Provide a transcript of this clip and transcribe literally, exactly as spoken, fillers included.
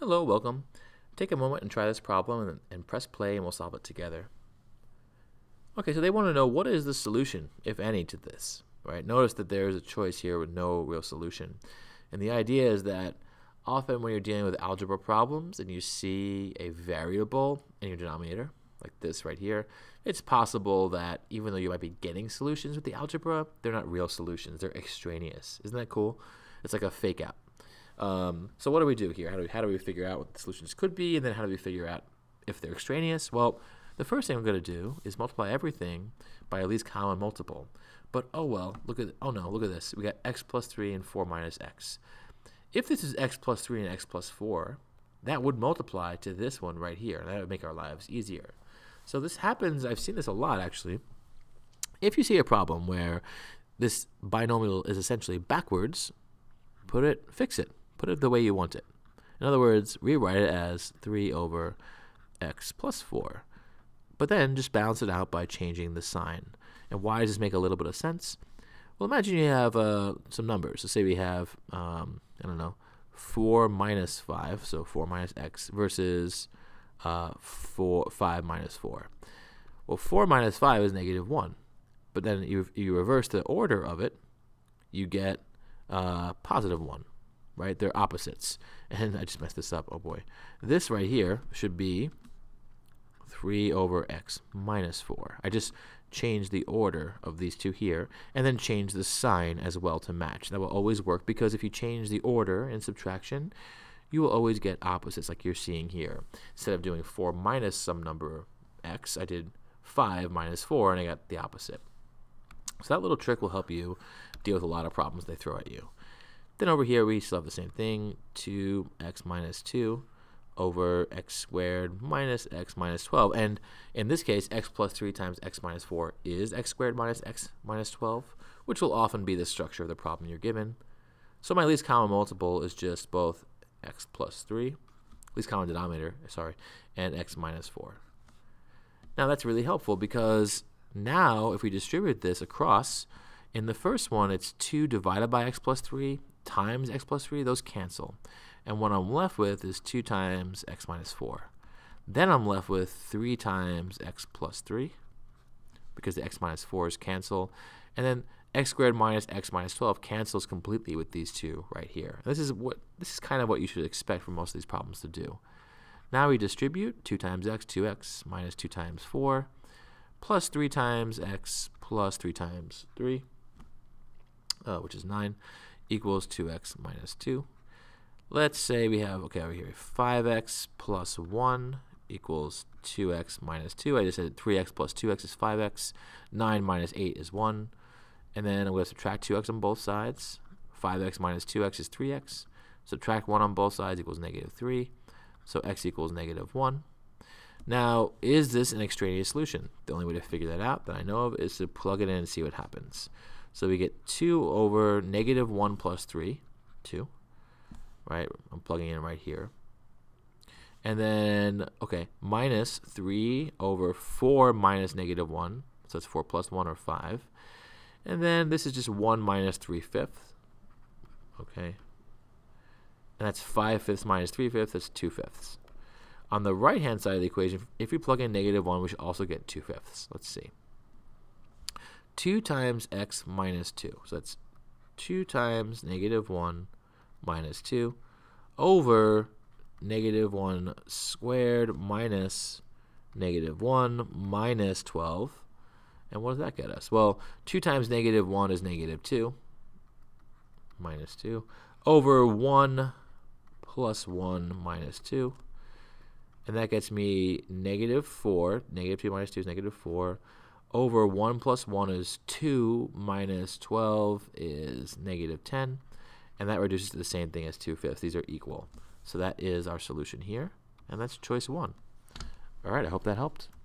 Hello, welcome. Take a moment and try this problem and, and press play and we'll solve it together. Okay, so they want to know what is the solution, if any, to this, right? Notice that there is a choice here with no real solution. And the idea is that often when you're dealing with algebra problems and you see a variable in your denominator, like this right here, it's possible that even though you might be getting solutions with the algebra, they're not real solutions, they're extraneous. Isn't that cool? It's like a fake out. Um, so what do we do here? How do we, how do we figure out what the solutions could be, and then how do we figure out if they're extraneous? Well, the first thing I'm going to do is multiply everything by at least common multiple. But oh well, look at oh no, look at this. We got x plus three and four minus x. If this is x plus three and x plus four, that would multiply to this one right here, and that would make our lives easier. So this happens. I've seen this a lot actually. If you see a problem where this binomial is essentially backwards, put it, fix it. Put it the way you want it. In other words, rewrite it as three over x plus four. But then just balance it out by changing the sign. And why does this make a little bit of sense? Well, imagine you have uh, some numbers. So say we have, um, I don't know, four minus five, so four minus x, versus uh, four, five minus four. Well, four minus five is negative one. But then you, you reverse the order of it, you get uh, positive one. Right? They're opposites. And I just messed this up. Oh boy. This right here should be three over x minus four. I just changed the order of these two here and then changed the sign as well to match. That will always work because if you change the order in subtraction, you will always get opposites like you're seeing here. Instead of doing four minus some number x, I did five minus four and I got the opposite. So that little trick will help you deal with a lot of problems they throw at you. Then over here we still have the same thing, two x minus two over x squared minus x minus twelve. And in this case, x plus three times x minus four is x squared minus x minus twelve, which will often be the structure of the problem you're given. So my least common multiple is just both x plus three, least common denominator, sorry, and x minus four. Now that's really helpful because now if we distribute this across, in the first one it's two divided by x plus three, times x plus three, those cancel. And what I'm left with is two times x minus four. Then I'm left with three times x plus three, because the x minus fours cancel. And then x squared minus x minus twelve cancels completely with these two right here. This is what this is kind of what you should expect for most of these problems to do. Now we distribute two times x, two x minus two times four, plus three times x plus three times three, uh, which is nine. Equals two x minus two. Let's say we have, okay, over here, five x plus one equals two x minus two. I just said three x plus two x is five x. nine minus eight is one. And then I'm going to subtract two x on both sides. five x minus two x is three x. Subtract one on both sides equals negative three. So x equals negative one. Now, is this an extraneous solution? The only way to figure that out that I know of is to plug it in and see what happens. So we get two over negative one plus three, two, right? I'm plugging in right here. And then, okay, minus three over four minus negative one. So that's four plus one, or five. And then this is just one minus three fifths, okay? And that's five fifths minus three fifths, that's two fifths. On the right-hand side of the equation, if we plug in negative one, we should also get two fifths. Let's see. two times x minus two. So that's two times negative one minus two over negative one squared minus negative one minus twelve. And what does that get us? Well, two times negative one is negative two minus two over one plus one minus two. And that gets me negative four. Negative two minus two is negative four. Over one plus one is two minus twelve is negative ten. And that reduces to the same thing as two fifths. These are equal. So that is our solution here. And that's choice one. All right, I hope that helped.